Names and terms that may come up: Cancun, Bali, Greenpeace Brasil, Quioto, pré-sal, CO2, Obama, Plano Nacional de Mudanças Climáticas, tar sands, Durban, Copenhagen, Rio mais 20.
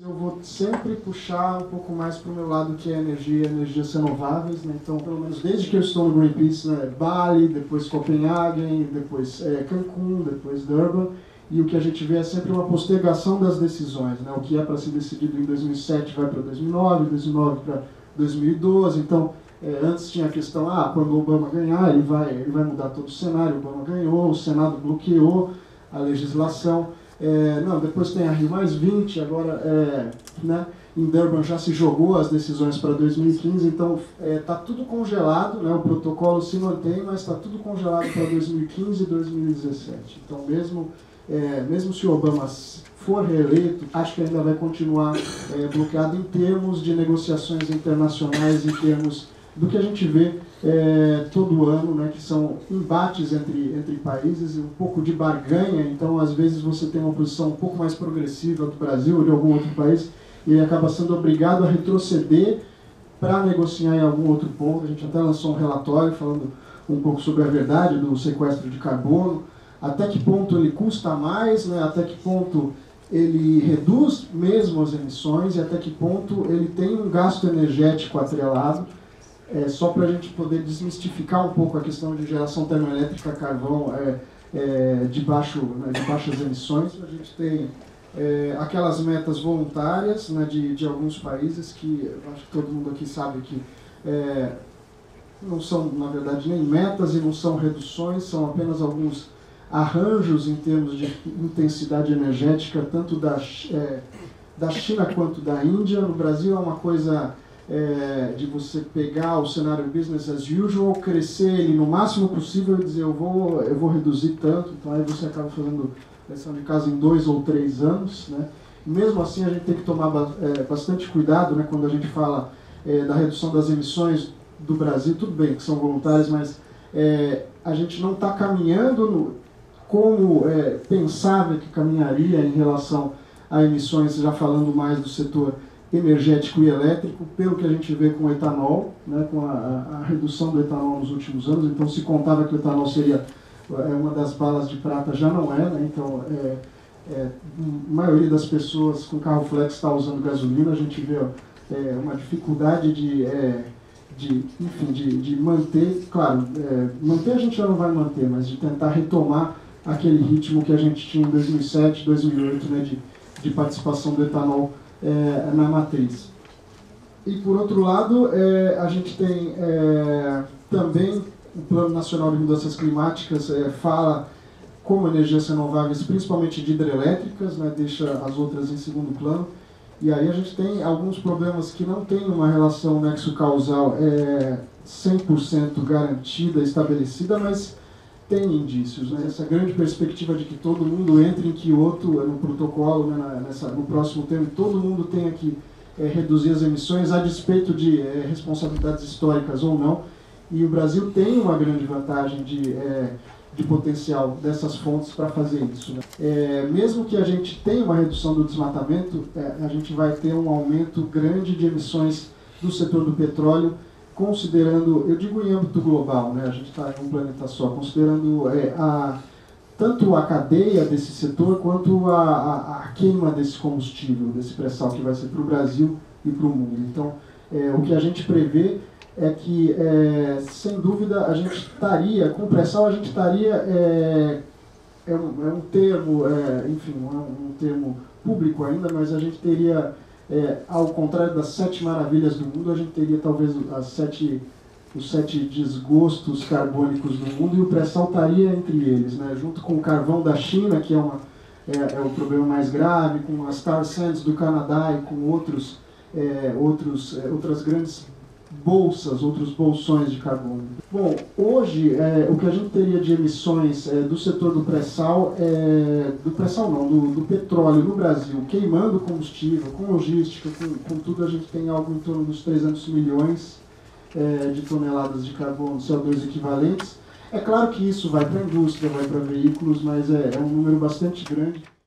Eu vou sempre puxar um pouco mais para o meu lado, que é energias renováveis, né? Então, pelo menos desde que eu estou no Greenpeace, né? Bali, depois Copenhagen, depois Cancun, depois Durban, e o que a gente vê é sempre uma postergação das decisões, né? O que é para ser decidido em 2007 vai para 2009, 2009 para 2012, então antes tinha a questão, quando o Obama ganhar, ele vai mudar todo o cenário, o Obama ganhou, o Senado bloqueou a legislação. Não, depois tem a Rio mais 20, agora né, em Durban já se jogou as decisões para 2015, então está tudo congelado, né, o protocolo se mantém, mas está tudo congelado para 2015 e 2017. Então mesmo se o Obama for reeleito, acho que ainda vai continuar bloqueado em termos de negociações internacionais, em termos do que a gente vê todo ano, né, que são embates entre países, um pouco de barganha. Então, às vezes, você tem uma posição um pouco mais progressiva do Brasil ou de algum outro país e acaba sendo obrigado a retroceder para negociar em algum outro ponto. A gente até lançou um relatório falando um pouco sobre a verdade do sequestro de carbono, até que ponto ele custa mais, né, até que ponto ele reduz mesmo as emissões e até que ponto ele tem um gasto energético atrelado. Só para a gente poder desmistificar um pouco a questão de geração termoelétrica a carvão de baixas emissões. A gente tem aquelas metas voluntárias, né, de alguns países que eu acho que todo mundo aqui sabe que não são, na verdade, nem metas e não são reduções, são apenas alguns arranjos em termos de intensidade energética, tanto da China quanto da Índia. No Brasil é uma coisa... de você pegar o cenário business as usual, crescer ele no máximo possível e dizer eu vou reduzir tanto, então aí você acaba fazendo lição de casa em 2 ou 3 anos, né? Mesmo assim a gente tem que tomar bastante cuidado, né, quando a gente fala da redução das emissões do Brasil, tudo bem que são voluntárias, mas a gente não está caminhando como pensava que caminharia em relação a emissões, já falando mais do setor energético e elétrico, pelo que a gente vê com o etanol, né, com a redução do etanol nos últimos anos. Então, se contava que o etanol seria uma das balas de prata, já não é, né? Então, a maioria das pessoas com carro flex está usando gasolina. A gente vê uma dificuldade de manter, claro, manter a gente já não vai manter, mas de tentar retomar aquele ritmo que a gente tinha em 2007, 2008, né, de participação do etanol na matriz. E, por outro lado, a gente tem também o Plano Nacional de Mudanças Climáticas, fala como energias renováveis, principalmente de hidrelétricas, né, deixa as outras em segundo plano. E aí a gente tem alguns problemas que não tem uma relação nexo-causal 100% garantida, estabelecida, mas tem indícios, né? Essa grande perspectiva de que todo mundo entre em Quioto, no protocolo, né, no próximo termo, todo mundo tenha que reduzir as emissões, a despeito de responsabilidades históricas ou não. E o Brasil tem uma grande vantagem de potencial dessas fontes para fazer isso, né? Mesmo que a gente tenha uma redução do desmatamento, a gente vai ter um aumento grande de emissões do setor do petróleo, considerando, eu digo em âmbito global, né, a gente está em um planeta só, considerando tanto a cadeia desse setor quanto a queima desse combustível, desse pré-sal que vai ser para o Brasil e para o mundo. Então, o que a gente prevê é que, sem dúvida, a gente estaria, com o pré-sal a gente estaria, um termo, enfim, não é um termo público ainda, mas a gente teria... ao contrário das 7 maravilhas do mundo, a gente teria talvez os 7 desgostos carbônicos do mundo, e o pré-sal estaria entre eles, né? Junto com o carvão da China, que é o problema mais grave, com as tar sands do Canadá e com outras grandes bolsas, outros bolsões de carbono. Bom, hoje o que a gente teria de emissões do setor do pré-sal, do petróleo no Brasil, queimando combustível, com logística, com tudo, a gente tem algo em torno dos 300 milhões de toneladas de carbono, CO2 equivalentes. É claro que isso vai para a indústria, vai para veículos, mas é um número bastante grande.